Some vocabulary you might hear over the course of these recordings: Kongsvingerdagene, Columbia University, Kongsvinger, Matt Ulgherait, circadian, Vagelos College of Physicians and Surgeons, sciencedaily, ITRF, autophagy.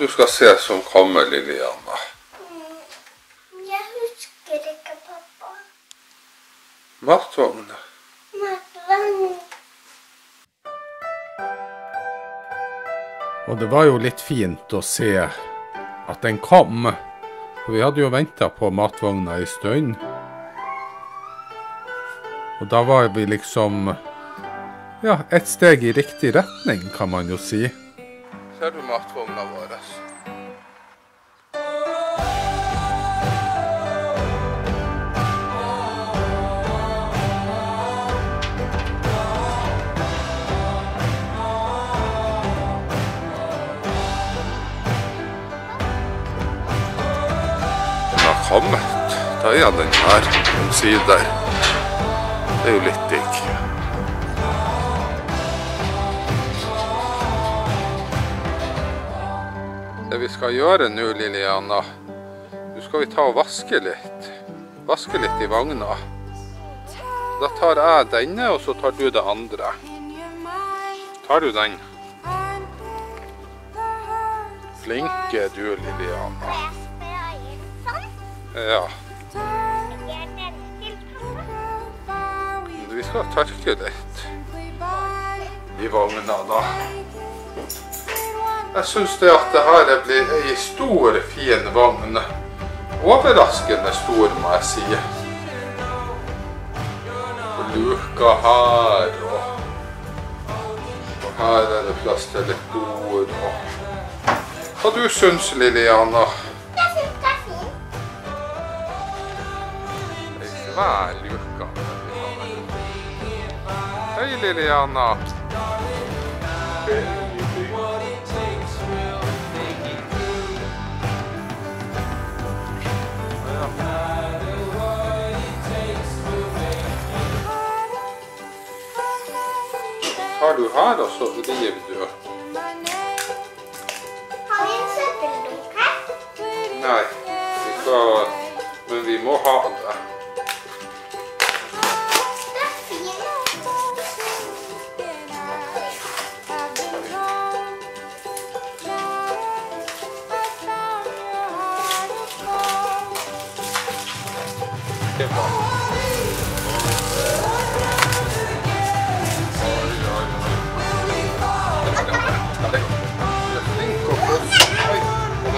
at du skal se som kommer, Liliana. Jeg husker ikke, pappa. Matvogn. Matvogn. Og det var jo litt fint å se at den kom. Vi hadde jo ventet på matvogna i stund. Og da var vi liksom, ja, et steg i riktig retning, kan man jo si. Ser du matvogna vår? Kommet. Da er den her, om sider. Det er jo litt digg. Det vi skal gjøre nå, Liliana, nå skal vi ta og vaske litt. Vaske litt i vagna. Da tar jeg denne, og så tar du det andre. Tar du den? Flinke du, Liliana. Ja. Vi skal tørke litt i vogna da. Jeg synes det at det her blir en stor, fin vogn. Overraskende stor, må jeg si. Og luka her, og her er det plass til litt bord. Hva du synes, Liliana? Hva er luka? Hei, Liliana! Tar du her, og så driver du? Har vi en søppeldukke? Nei, vi skal, men vi må ha det.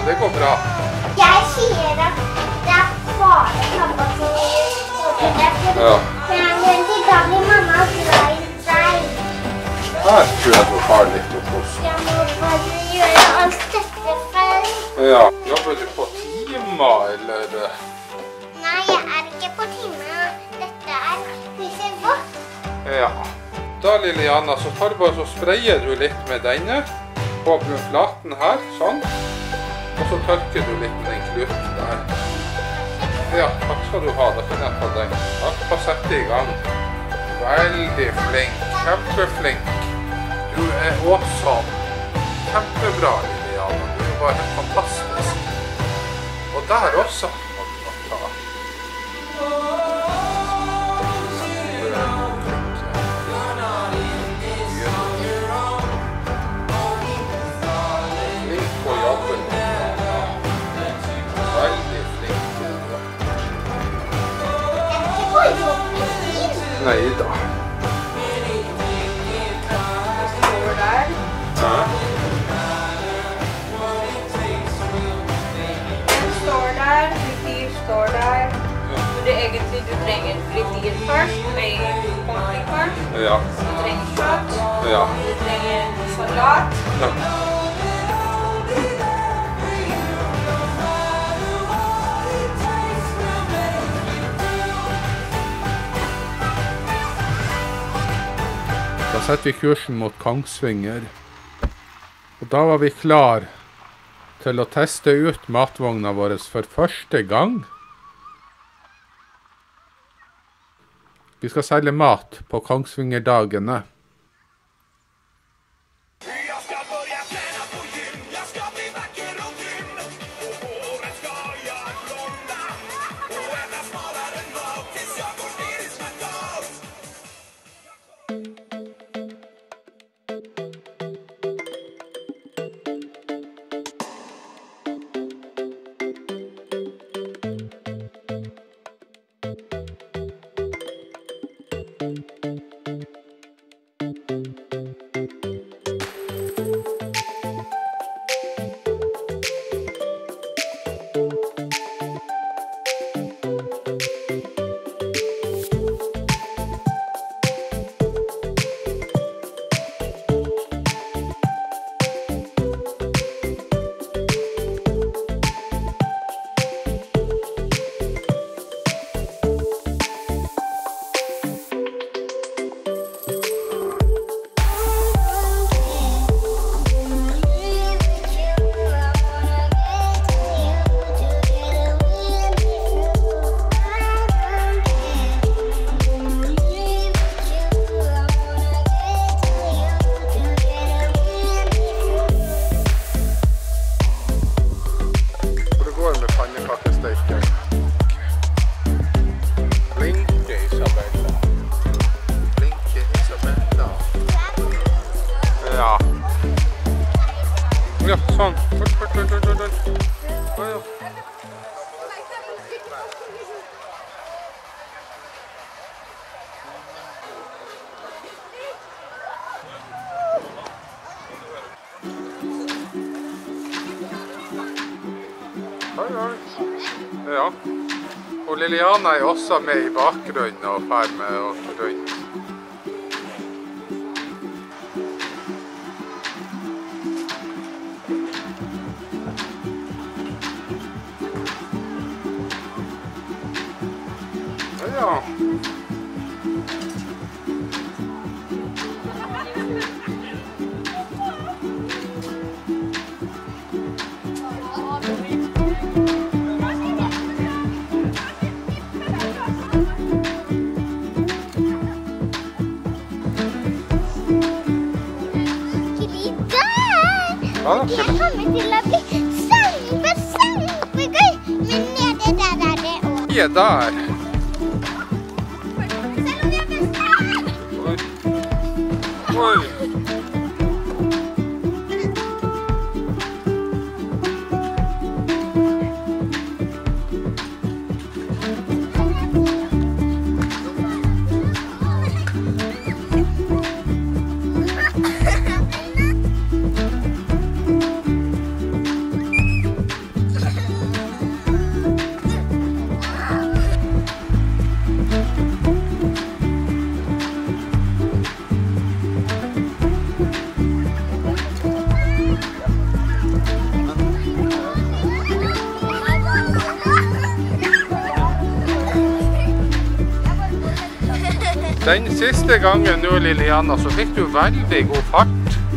Det går bra. Jeg sier at det er bare pappa som gjør det. For han gjør det, da blir mamma glad i deg. Her tror jeg du har litt å koste. Ja, må bare gjøre alt dette feil. Ja, jobber du på time, eller? Nei, jeg er ikke på time. Dette er huset vårt. Ja. Da, Liliana, så tar du bare så sprayer du litt med denne. På flaten her, sånn. Og så tørker du litt med den kluten der. Ja, takk skal du ha. Da finner jeg på den. Takk for å sette i gang. Veldig flink. Kjempeflink. Du er awesome. Kjempebra, Liliana. Du er bare fantastisk. Og der også må du nok ta. Nei da. Den står der, frityr står der. Så det egentlig du trenger frityr først, med pommes først. Ja. Du trenger kjøtt. Ja. Du trenger salat. Ja. Da setter vi kursen mot Kongsvinger, og da var vi klar til å teste ut matvogna vår for første gang. Vi skal selge mat på Kongsvingerdagene. Ja. Og Liliana er også med i bakgrunnen og ferme og rundt. Ja. Jeg kommer til å bli kjempegøy, men nede der er det også. Vi er der. Selv om jeg blir kjempegøy. Den siste gangen nå, Liliana, så fikk du veldig god fart.